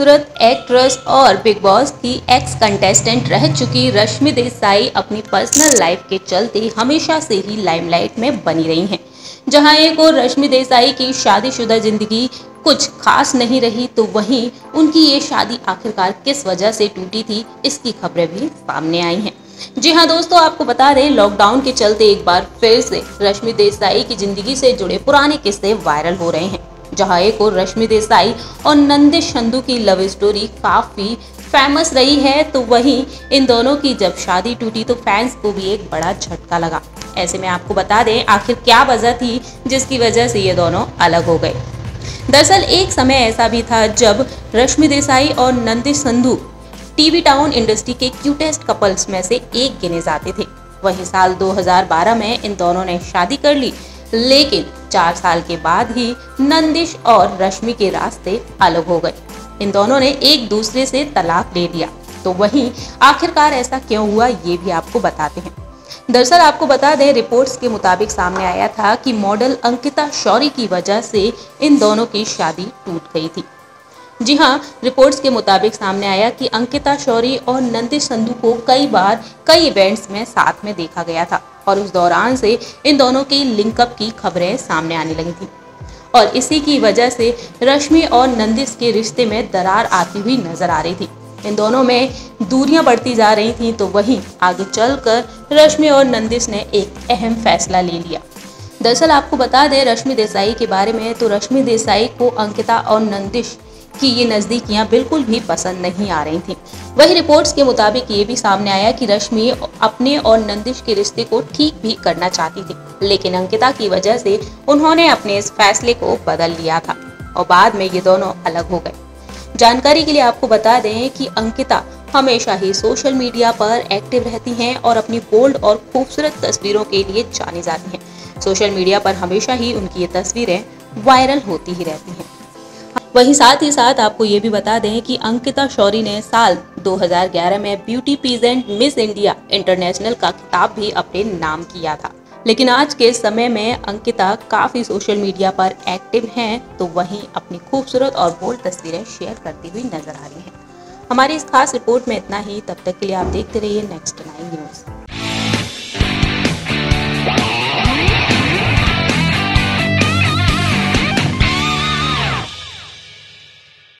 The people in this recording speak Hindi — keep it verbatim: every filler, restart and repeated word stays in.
खूबसूरत एक्ट्रेस और बिग बॉस की एक्स कंटेस्टेंट रह चुकी रश्मि देसाई अपनी पर्सनल लाइफ के चलते हमेशा से ही लाइमलाइट में बनी रही हैं। जहां एक ओर रश्मि देसाई की शादीशुदा जिंदगी कुछ खास नहीं रही, तो वहीं उनकी ये शादी आखिरकार किस वजह से टूटी थी, इसकी खबरें भी सामने आई हैं। जी हाँ दोस्तों, आपको बता दें, लॉकडाउन के चलते एक बार फिर से रश्मि देसाई की जिंदगी से जुड़े पुराने किस्से वायरल हो रहे हैं। जहाँ एक ओर रश्मि देसाई और नंदिश संधू की लव स्टोरी काफी फेमस रही है, तो वहीं इन दोनों की जब शादी टूटी तो फैंस को भी एक बड़ा झटका लगा। ऐसे में आपको बता दें, आखिर क्या वजह थी जिसकी वजह से ये दोनों अलग हो गए। दरअसल एक समय ऐसा भी था जब रश्मि देसाई और Nandish Sandhu TV town industry के क्यूटेस्ट कपल्स में से एक गिने जाते थे। वहीं साल दो हज़ार बारह में इन दोनों ने शादी कर ली, लेकिन चार साल के बाद ही नंदिश और रश्मि के रास्ते अलग हो गए। इन दोनों ने एक दूसरे से तलाक ले लिया। तो वहीं आखिरकार ऐसा क्यों हुआ, ये भी आपको बताते हैं। दरअसल आपको बता दें, रिपोर्ट्स के मुताबिक सामने आया था कि मॉडल अंकिता शौरी की वजह से इन दोनों की शादी टूट गई थी। जी हाँ, रिपोर्ट्स के मुताबिक सामने आया कि अंकिता शौरी और नंदिश संधू को कई बार कई इवेंट्स में साथ में देखा गया था और उस दौरान से इन दोनों की लिंकअप की खबरें सामने आने लगी थी और इसी की वजह से रश्मि और नंदिश के रिश्ते में दरार आती हुई नजर आ रही थी। इन दोनों में दूरियां बढ़ती जा रही थीं, तो वहीं आगे चलकर रश्मि और नंदिश ने एक अहम फैसला ले लिया। दरअसल आपको बता दें, रश्मि देसाई के बारे में तो रश्मि देसाई को अंकिता और नंदिश कि ये नज़दीकियां बिल्कुल भी पसंद नहीं आ रही थीं। वही रिपोर्ट्स के मुताबिक ये भी सामने आया कि रश्मि अपने और नंदिश के रिश्ते को ठीक भी करना चाहती थी, लेकिन अंकिता की वजह से उन्होंने अपने इस फैसले को बदल लिया था और बाद में ये दोनों अलग हो गए। जानकारी के लिए आपको बता दें कि अंकिता हमेशा ही सोशल मीडिया पर एक्टिव रहती हैं और अपनी बोल्ड और खूबसूरत तस्वीरों के लिए जानी जाती हैं। सोशल मीडिया पर हमेशा ही उनकी ये तस्वीरें वायरल होती ही रहती हैं। वहीं साथ ही साथ आपको ये भी बता दें कि अंकिता शौरी ने साल दो हज़ार ग्यारह में beauty pageant miss India international का खिताब भी अपने नाम किया था, लेकिन आज के समय में अंकिता काफ़ी सोशल मीडिया पर एक्टिव हैं, तो वहीं अपनी खूबसूरत और बोल्ड तस्वीरें शेयर करती हुई नजर आ रही हैं। हमारी इस खास रिपोर्ट में इतना ही। तब तक के लिए आप देखते रहिए नेक्स्ट नाइन न्यूज़।